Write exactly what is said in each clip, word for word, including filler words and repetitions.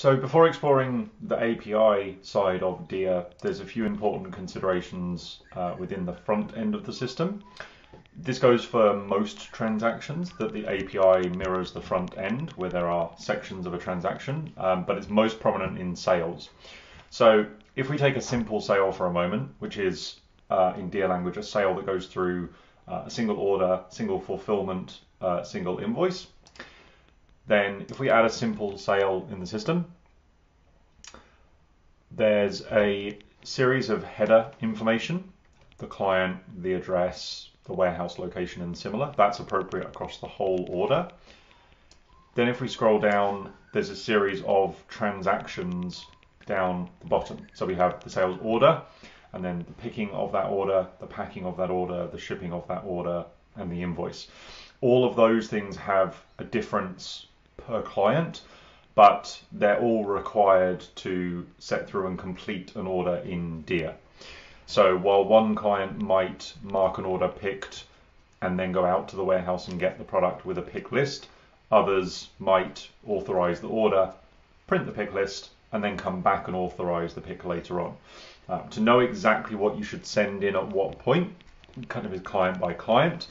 So before exploring the A P I side of DEAR, there's a few important considerations uh, within the front end of the system. This goes for most transactions, that the A P I mirrors the front end where there are sections of a transaction, um, but it's most prominent in sales. So if we take a simple sale for a moment, which is uh, in DEAR language, a sale that goes through uh, a single order, single fulfillment, uh, single invoice, then if we add a simple sale in the system, there's a series of header information, the client, the address, the warehouse location and similar. That's appropriate across the whole order. Then if we scroll down, there's a series of transactions down the bottom. So we have the sales order, and then the picking of that order, the packing of that order, the shipping of that order, and the invoice. All of those things have a difference per client, but they're all required to set through and complete an order in DEAR. So while one client might mark an order picked and then go out to the warehouse and get the product with a pick list, others might authorize the order, print the pick list, and then come back and authorize the pick later on. Uh, to know exactly what you should send in at what point, kind of is client by client,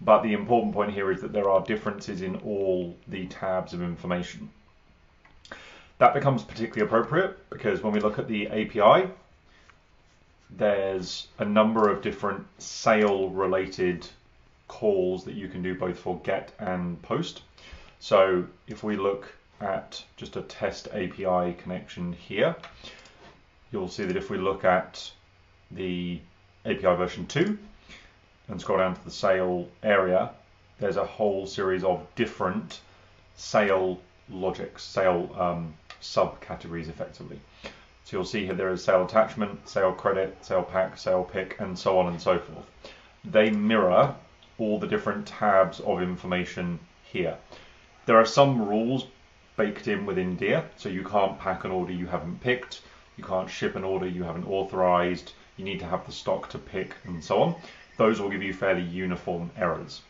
but the important point here is that there are differences in all the tabs of information. That becomes particularly appropriate because when we look at the A P I, there's a number of different sale related calls that you can do both for get and post. So if we look at just a test A P I connection here, you'll see that if we look at the A P I version two and scroll down to the sale area, there's a whole series of different sale logics, sale um, subcategories effectively. So you'll see here there is sale attachment, sale credit, sale pack, sale pick, and so on and so forth. They mirror all the different tabs of information here. There are some rules baked in within DEAR, so you can't pack an order you haven't picked, you can't ship an order you haven't authorized, you need to have the stock to pick, and so on. Those will give you fairly uniform errors.